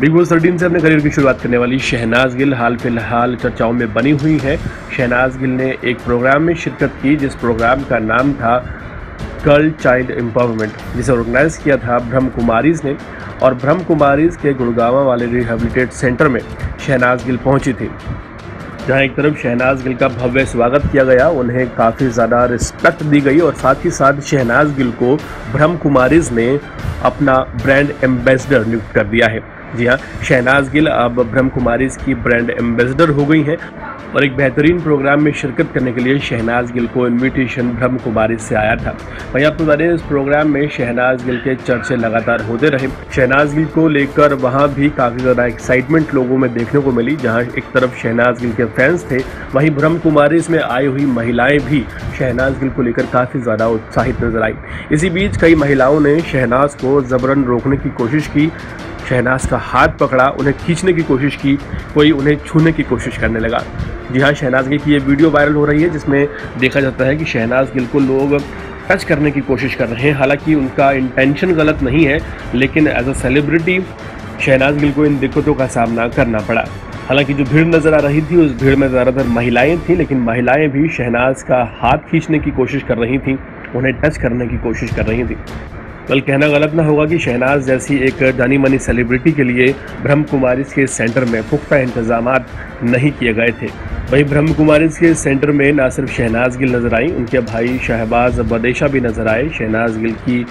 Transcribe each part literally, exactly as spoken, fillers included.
Big boss thirteen से अपने career की शुरुआत करने वाली शहनाज गिल हाल फिलहाल चर्चाओं में बनी हुई है। शहनाज गिल ने एक प्रोग्राम में शिरकत की, जिस प्रोग्राम का नाम था गर्ल चाइल्ड एम्पावरमेंट, जिसे ऑर्गेनाइज किया था ब्रह्म कुमारीज ने। और ब्रह्म कुमारीज के गुड़गावा वाले रिहेबिलिटेट सेंटर में शहनाज गिल पहुंची थी, जहां एक तरफ शहनाज गिल का भव्य स्वागत किया गया, उन्हें काफ़ी ज़्यादा रिस्पेक्ट दी गई और साथ ही साथ शहनाज गिल को ब्रह्म कुमारीज ने अपना ब्रांड एम्बेसडर नियुक्त कर दिया है। जी हाँ, शहनाज गिल अब ब्रह्म कुमारीज की ब्रांड एम्बेसडर हो गई हैं और एक बेहतरीन प्रोग्राम में शिरकत करने के लिए शहनाज गिल को इन्विटेशन ब्रह्म कुमारीज से आया था। वहीं आपको बता दें, इस प्रोग्राम में शहनाज गिल के चर्चे लगातार होते रहे। शहनाज गिल को लेकर वहां भी काफ़ी ज़्यादा एक्साइटमेंट लोगों में देखने को मिली, जहां एक तरफ शहनाज गिल के फैंस थे, वहीं ब्रह्म कुमारीज में आई हुई महिलाएं भी शहनाज गिल को लेकर काफ़ी ज़्यादा उत्साहित नजर आई। इसी बीच कई महिलाओं ने शहनाज को जबरन रोकने की कोशिश की, शहनाज का हाथ पकड़ा, उन्हें खींचने की कोशिश की, कोई उन्हें छूने की कोशिश करने लगा। जी हाँ, शहनाज गिल की ये वीडियो वायरल हो रही है, जिसमें देखा जाता है कि शहनाज गिल को लोग टच करने की कोशिश कर रहे हैं। हालांकि उनका इंटेंशन गलत नहीं है, लेकिन as a celebrity Shehnaaz Gill को इन दिक्कतों का सामना करना पड़ा। हालांकि जो भीड़ नज़र आ रही थी, उस भीड़ में ज़्यादातर महिलाएं थीं, लेकिन महिलाएं भी शहनाज का हाथ खींचने की कोशिश कर रही थीं, उन्हें टच करने की कोशिश कर रही थीं। बल कहना गलत ना होगा कि शहनाज जैसी एक जानी मानी सेलिब्रिटी के लिए ब्रह्म कुमारीज के सेंटर में पुख्ता इंतजाम नहीं किए गए थे। वहीं ब्रह्म कुमारीज के सेंटर में ना सिर्फ शहनाज गिल नज़र आई, उनके भाई शहबाज बदेशा भी नज़र आए, शहनाज गिल की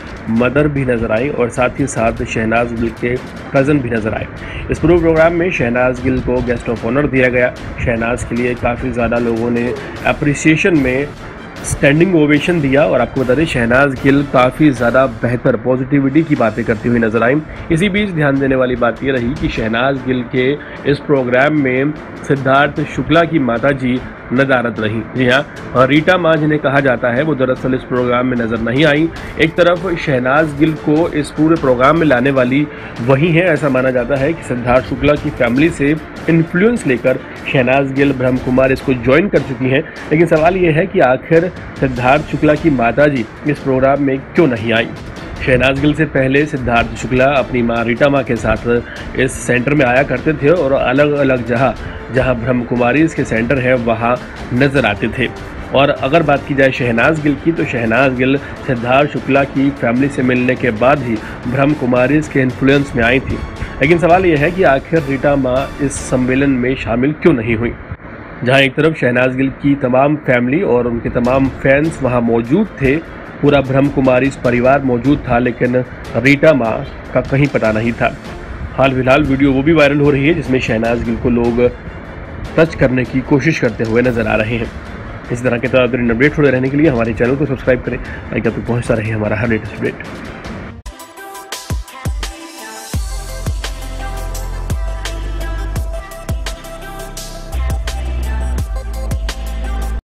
मदर भी नज़र आई और साथ ही साथ शहनाज गिल के कज़न भी नज़र आए। इस पूरे प्रोग्राम में शहनाज गिल को गेस्ट ऑफ ऑनर दिया गया। शहनाज के लिए काफ़ी ज़्यादा लोगों ने अप्रिसिएशन में स्टैंडिंग ओवेशन दिया और आपको बता दें, शहनाज गिल काफ़ी ज़्यादा बेहतर पॉजिटिविटी की बातें करती हुई नजर आई। इसी बीच ध्यान देने वाली बात यह रही कि शहनाज गिल के इस प्रोग्राम में सिद्धार्थ शुक्ला की माताजी नदारत रही। जी हाँ, रीटा माँ जिन्हें कहा जाता है, वो दरअसल इस प्रोग्राम में नज़र नहीं आई। एक तरफ शहनाज गिल को इस पूरे प्रोग्राम में लाने वाली वही है, ऐसा माना जाता है कि सिद्धार्थ शुक्ला की फैमिली से इन्फ्लुएंस लेकर शहनाज गिल ब्रह्म कुमार इसको ज्वाइन कर चुकी हैं। लेकिन सवाल ये है कि आखिर सिद्धार्थ शुक्ला की माताजी इस प्रोग्राम में क्यों नहीं आई। शहनाज गिल से पहले सिद्धार्थ शुक्ला अपनी माँ रीटा माँ के साथ इस सेंटर में आया करते थे और अलग अलग जगह जहाँ ब्रह्म कुमारीज के सेंटर है वहाँ नजर आते थे। और अगर बात की जाए शहनाज गिल की, तो शहनाज गिल सिद्धार्थ शुक्ला की फैमिली से मिलने के बाद ही ब्रह्म कुमारीज के इन्फ्लुएंस में आई थी। लेकिन सवाल यह है कि आखिर रीटा माँ इस सम्मेलन में शामिल क्यों नहीं हुई, जहाँ एक तरफ शहनाज गिल की तमाम फैमिली और उनके तमाम फैंस वहाँ मौजूद थे, पूरा ब्रह्म कुमारीज परिवार मौजूद था, लेकिन रीटा माँ का कहीं पता नहीं था। हाल फिलहाल वीडियो वो भी वायरल हो रही है, जिसमें शहनाज गिल को लोग टच करने की कोशिश करते हुए नजर आ रहे हैं। इस तरह के तमाम अपडेट छोड़े रहने के लिए हमारे चैनल को सब्सक्राइब करें ताकि आप तक पहुँचता रहे हमारा हर लेटेस्ट अपडेट।